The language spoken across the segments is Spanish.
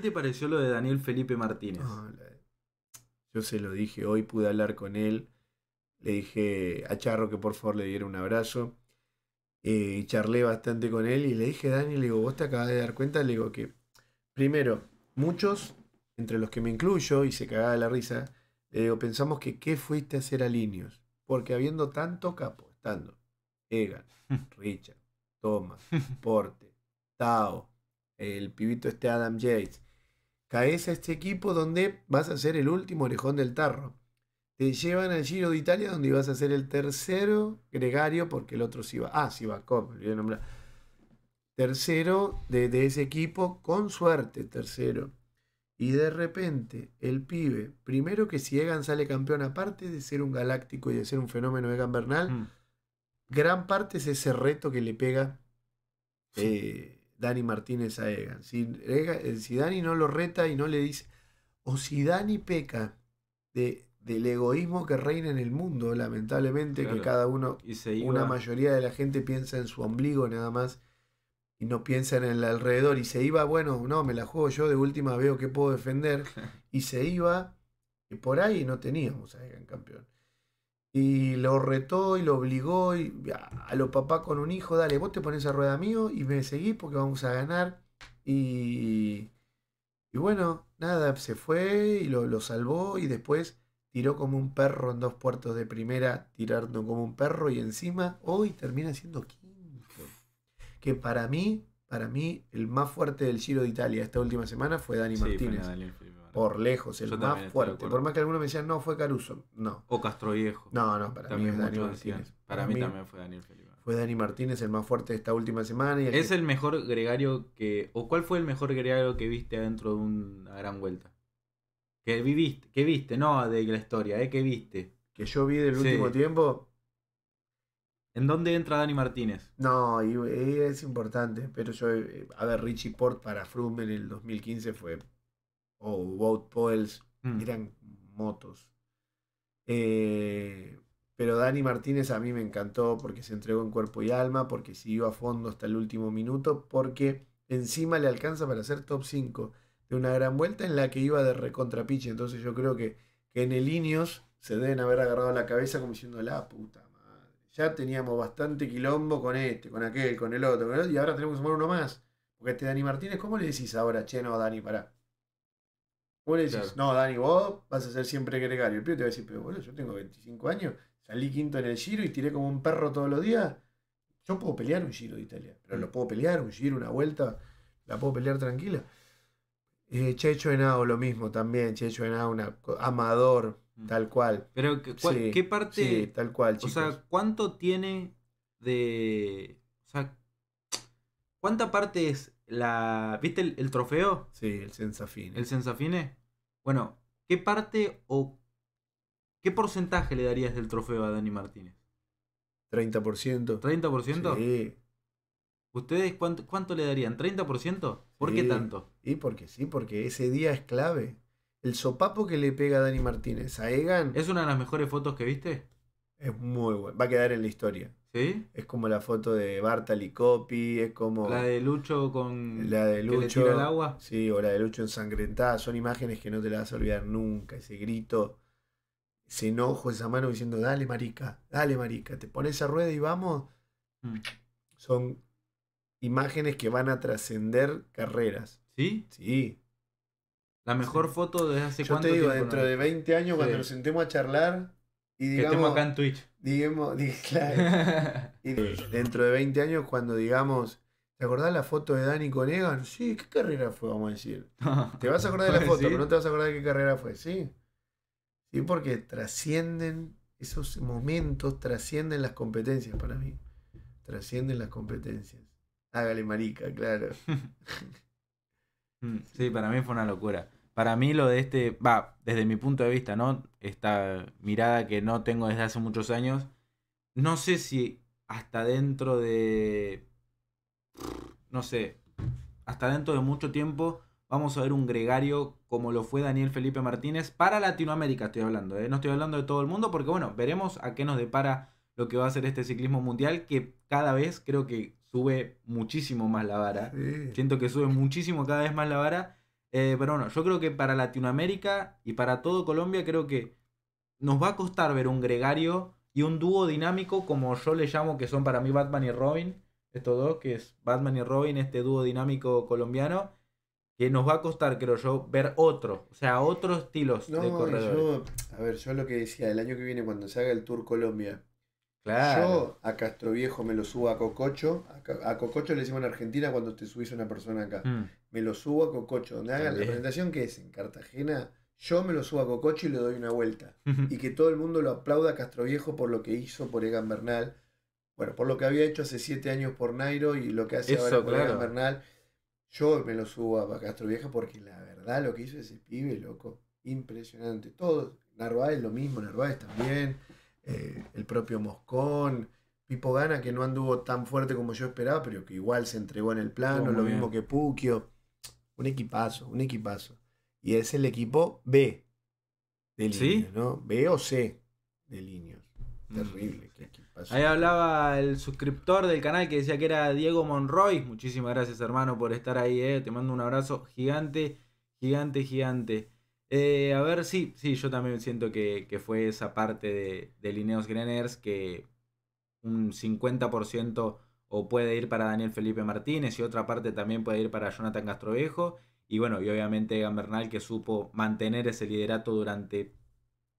¿Qué te pareció lo de Daniel Felipe Martínez? Oh, yo se lo dije hoy, pude hablar con él. Le dije a Charro que por favor le diera un abrazo. Y charlé bastante con él y le dije, Dani, le digo, vos te acabas de dar cuenta, le digo que, primero, muchos, entre los que me incluyo, y se cagaba la risa, le digo, pensamos que qué fuiste a hacer a Ineos, porque habiendo tanto capo, estando Egan, Richard, Thomas, Porte, Tao, el pibito este Adam Yates, caes a este equipo donde vas a ser el último orejón del tarro. Te llevan al Giro de Italia donde ibas a ser el tercero gregario porque el otro sí va. Ah, sí va, Coppi, lo voy a nombrar. Tercero de ese equipo, con suerte tercero. Y de repente el pibe, primero que si Egan sale campeón, aparte de ser un galáctico y de ser un fenómeno de Egan Bernal, gran parte es ese reto que le pega Dani Martínez a Egan. Si Dani no lo reta y no le dice, o si Dani peca del egoísmo que reina en el mundo, lamentablemente, claro, que cada uno, una mayoría de la gente piensa en su ombligo nada más y no piensa en el alrededor, y se iba, bueno, no, me la juego yo, de última veo que puedo defender, y se iba, y por ahí no teníamos a Egan campeón. Y lo retó y lo obligó, y a los papás con un hijo, dale, vos te pones a rueda mío y me seguís porque vamos a ganar, y bueno, nada, se fue y lo salvó, y después tiró como un perro en dos puertos de primera, tirando como un perro, y encima hoy termina siendo quinto. Que para mí, el más fuerte del Giro de Italia esta última semana fue Dani Martínez. Por lejos, el más fuerte. Por más que algunos me decían, no, fue Caruso. No. O Castroviejo. No, para mí es Dani Martínez. Para mí también fue Daniel Felipe. Fue Dani Martínez el más fuerte esta última semana. Y ¿es el mejor gregario que... o cuál fue el mejor gregario que viste adentro de una gran vuelta? Que viste, no de la historia, que viste. Que yo vi del último tiempo. ¿En dónde entra Dani Martínez? No, y es importante, pero yo, a ver, Richie Port para Froome en el 2015 fue, Wout Poils, eran motos. Pero Dani Martínez a mí me encantó porque se entregó en cuerpo y alma, porque siguió a fondo hasta el último minuto, porque encima le alcanza para ser top 5. De una gran vuelta en la que iba de recontrapiche. Entonces yo creo que en el Ineos se deben haber agarrado la cabeza como diciendo, la puta madre, ya teníamos bastante quilombo con este, con aquel, con el otro, y ahora tenemos que sumar uno más. Porque este Dani Martínez, ¿cómo le decís ahora? Che, no, Dani, pará. ¿Cómo le decís? Claro. No, Dani, vos vas a ser siempre gregario. El pibe te va a decir, pero boludo, yo tengo 25 años, salí quinto en el Giro y tiré como un perro todos los días. Yo puedo pelear un Giro de Italia, pero lo puedo pelear, un Giro, una vuelta, la puedo pelear tranquila. Checho Henao, lo mismo también. Checho Henao, amador, tal cual. Pero, ¿qué parte? Sí, tal cual, chicos. O sea, ¿cuánto tiene de...? O sea, ¿cuánta parte es la...? ¿Viste el trofeo? Sí, el Senzafine. ¿El Senzafine? Bueno, ¿qué parte o qué porcentaje le darías del trofeo a Dani Martínez? 30%. ¿30%? Sí. ¿Ustedes cuánto le darían? ¿30%? ¿Por qué tanto? Y porque sí, porque ese día es clave. El sopapo que le pega a Dani Martínez a Egan. ¿Es una de las mejores fotos que viste? Es muy buena. Va a quedar en la historia. ¿Sí? Es como la foto de Bartali, Coppi, es como... la de Lucho con... la de Lucho, que le tira el agua. Sí, o la de Lucho ensangrentada. Son imágenes que no te las vas a olvidar nunca. Ese grito, ese enojo, esa mano diciendo, dale marica, te pones a rueda y vamos. Son... imágenes que van a trascender carreras. ¿Sí? Sí. La mejor foto desde hace cuánto tiempo. Yo te digo, dentro de 20 años, cuando nos sentemos a charlar y digamos... que estemos acá en Twitch. Claro. Y dentro de 20 años, cuando digamos... ¿te acordás la foto de Dani con Egan? Sí, ¿qué carrera fue? Vamos a decir. Te vas a acordar de la foto, pero no te vas a acordar de qué carrera fue. Sí. Sí, porque trascienden esos momentos, trascienden las competencias para mí. Trascienden las competencias. Hágale marica, claro. Sí, para mí fue una locura. Para mí lo de este, desde mi punto de vista, ¿no? Esta mirada que no tengo desde hace muchos años. No sé si hasta dentro de... no sé. Hasta dentro de mucho tiempo vamos a ver un gregario como lo fue Daniel Felipe Martínez. Para Latinoamérica estoy hablando, ¿eh? No estoy hablando de todo el mundo porque, bueno, veremos a qué nos depara lo que va a ser este ciclismo mundial, que cada vez creo que sube muchísimo más la vara. Sí. Siento que sube muchísimo cada vez más la vara. Pero bueno, yo creo que para Latinoamérica y para todo Colombia creo que nos va a costar ver un gregario y un dúo dinámico, como yo le llamo, que son para mí Batman y Robin, estos dos, que es Batman y Robin, este dúo dinámico colombiano, que nos va a costar, creo yo, ver otro, o sea, otros estilos de corredores. Yo lo que decía, el año que viene cuando se haga el Tour Colombia, yo a Castroviejo me lo subo a Cococho, a Cococho le decimos en Argentina cuando te subís a una persona acá, me lo subo a Cococho, donde hagan la presentación que es en Cartagena, yo me lo subo a Cococho y le doy una vuelta, y que todo el mundo lo aplauda a Castroviejo por lo que hizo por Egan Bernal, bueno, por lo que había hecho hace 7 años por Nairo y lo que hace ahora por Egan Bernal. Yo me lo subo a Castroviejo porque la verdad lo que hizo ese pibe, loco, impresionante. Todos, Narváez lo mismo, Narváez también, el propio Moscón, Pipo Gana, que no anduvo tan fuerte como yo esperaba, pero que igual se entregó en el plano, lo mismo que Puquio. Un equipazo, un equipazo. Y es el equipo B de Ineos, ¿no? B o C de Ineos. Terrible. Ahí hablaba el suscriptor del canal que decía que era Diego Monroy. Muchísimas gracias, hermano, por estar ahí, ¿eh? Te mando un abrazo gigante, gigante, gigante. A ver, sí, yo también siento que fue esa parte de Ineos Grenadiers que un 50% o puede ir para Daniel Felipe Martínez y otra parte también puede ir para Jonathan Castroviejo. Y bueno, y obviamente Egan Bernal, que supo mantener ese liderato durante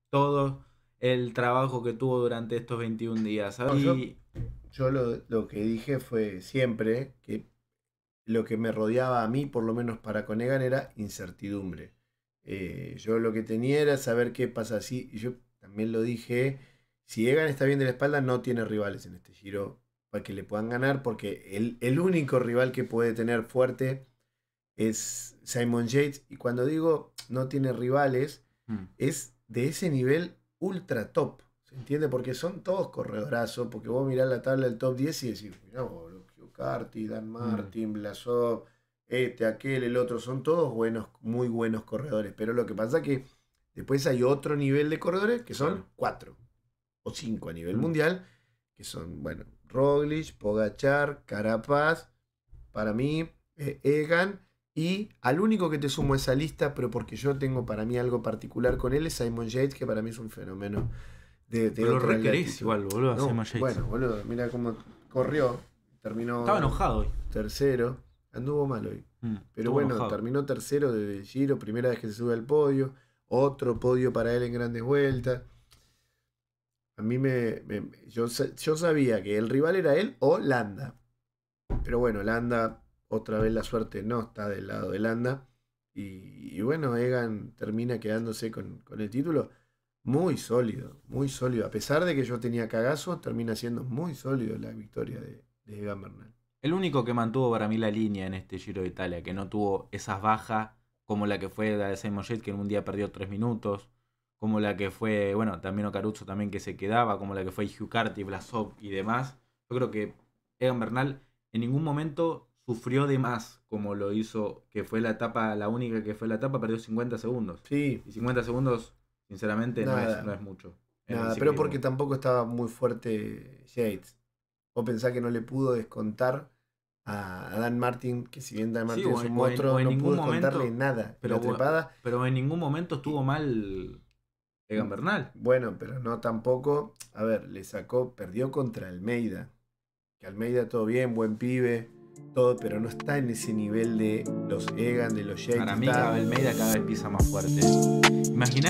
todo el trabajo que tuvo durante estos 21 días. ¿Sabes? No, yo lo que dije fue siempre que lo que me rodeaba a mí, por lo menos para con Egan, era incertidumbre. Yo lo que tenía era saber qué pasa así. Yo también lo dije, si Egan está bien de la espalda, no tiene rivales en este Giro para que le puedan ganar, porque el único rival que puede tener fuerte es Simon Yates. Y cuando digo no tiene rivales, es de ese nivel ultra top, ¿se entiende? Porque son todos corredorazos, porque vos mirás la tabla del top 10 y decís, mirá vos, Hugh Carthy, Dan Martin, Blasov, aquel, el otro, son todos buenos, muy buenos corredores, pero lo que pasa que después hay otro nivel de corredores que son 4 o 5 a nivel mundial, que son, bueno, Roglic, Pogačar, Carapaz, para mí, Egan, y al único que te sumo a esa lista, pero porque yo tengo para mí algo particular con él, es Simon Yates, que para mí es un fenómeno de lo requerís igual, boludo, no, Simon Yates. Bueno, boludo, mira cómo corrió. Terminó... Estaba enojado hoy. Tercero. Anduvo mal hoy. Pero bueno, enojado. Terminó tercero de Giro, primera vez que se sube al podio. Otro podio para él en grandes vueltas. A mí yo sabía que el rival era él o Landa. Pero bueno, Landa... Otra vez la suerte no está del lado de Landa. Y bueno, Egan termina quedándose con el título. Muy sólido, muy sólido. A pesar de que yo tenía cagazos, termina siendo muy sólido la victoria de Egan Bernal. El único que mantuvo para mí la línea en este Giro de Italia, que no tuvo esas bajas como la que fue la de Simon Yates, que en un día perdió 3 minutos, como la que fue, bueno, también Caruso también que se quedaba, como la que fue Hugh Carthy, Blasov y demás. Yo creo que Egan Bernal en ningún momento... sufrió de más, como lo hizo, que fue la etapa, la única que fue la etapa, perdió 50 segundos. Sí. Y 50 segundos, sinceramente, no es mucho. Nada, pero porque tampoco estaba muy fuerte Yates. O pensá que no le pudo descontar a Dan Martin, que si bien Dan Martin es un monstruo, no pudo descontarle nada. Pero en ningún momento estuvo mal Egan Bernal. Bueno, pero no tampoco. A ver, le sacó, perdió contra Almeida. Que Almeida todo bien, buen pibe. Todo, pero no está en ese nivel de los Egan, de los Yates. Para mí, Almeida cada vez pisa más fuerte. Imagina.